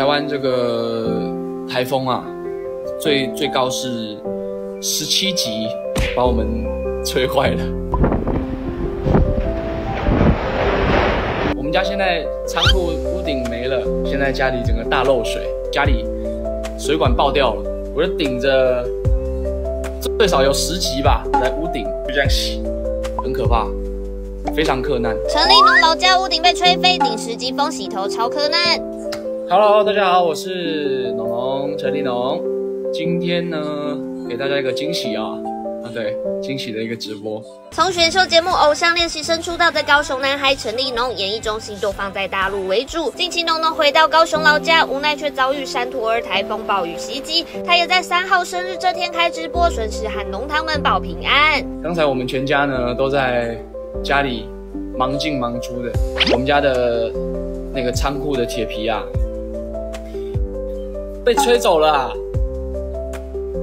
台湾这个台风啊，最高是17级，把我们吹坏了。我们家现在仓库屋顶没了，现在家里整个大漏水，家里水管爆掉了，我就顶着最少有10级吧，在屋顶就这样洗，很可怕。 非常困难。陈立农老家屋顶被吹飞，顶10级风洗头，超困难。Hello， 大家好，我是农农陈立农。今天呢，给大家一个惊喜啊！对，惊喜的一个直播。从选秀节目《偶像练习生》出道的高雄男孩陈立农，演艺中心都放在大陆为主。近期农农回到高雄老家，无奈却遭遇3+2台风暴雨袭击。他也在3号生日这天开直播，顺势喊农堂们报平安。刚才我们全家呢都在 家里忙进忙出的，我们家的那个仓库的铁皮啊，被吹走了啊。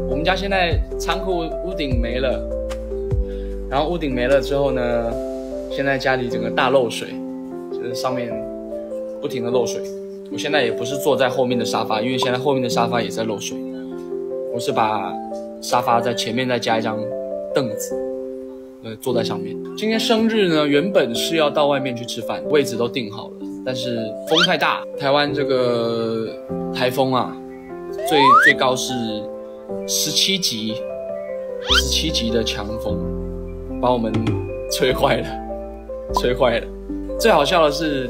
我们家现在仓库屋顶没了，然后屋顶没了之后呢，现在家里整个大漏水，就是上面不停的漏水。我现在也不是坐在后面的沙发，因为现在后面的沙发也在漏水，我是把沙发在前面再加一张凳子。 坐在上面。今天生日呢，原本是要到外面去吃饭，位置都定好了，但是风太大，台湾这个台风啊，最高是17级，17级的强风，把我们吹坏了，吹坏了。最好笑的是，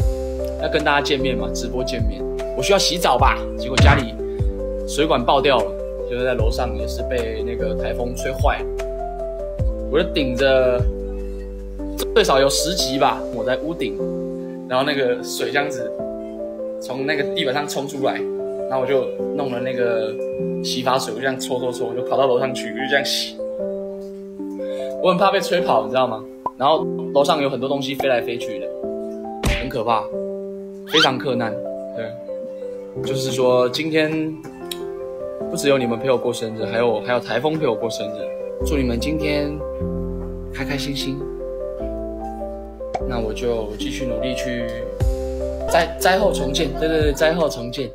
要跟大家见面嘛，直播见面，我需要洗澡吧，结果家里水管爆掉了，就是在楼上也是被那个台风吹坏了。 我就顶着最少有10级吧，我在屋顶，然后那个水这样子从那个地板上冲出来，然后我就弄了那个洗发水，我就这样搓，我就跑到楼上去，我就这样洗。我很怕被吹跑，你知道吗？然后楼上有很多东西飞来飞去的，很可怕，非常困难。对，就是说今天不只有你们陪我过生日，还有台风陪我过生日。 祝你们今天开开心心。那我就继续努力去灾后重建，对，灾后重建。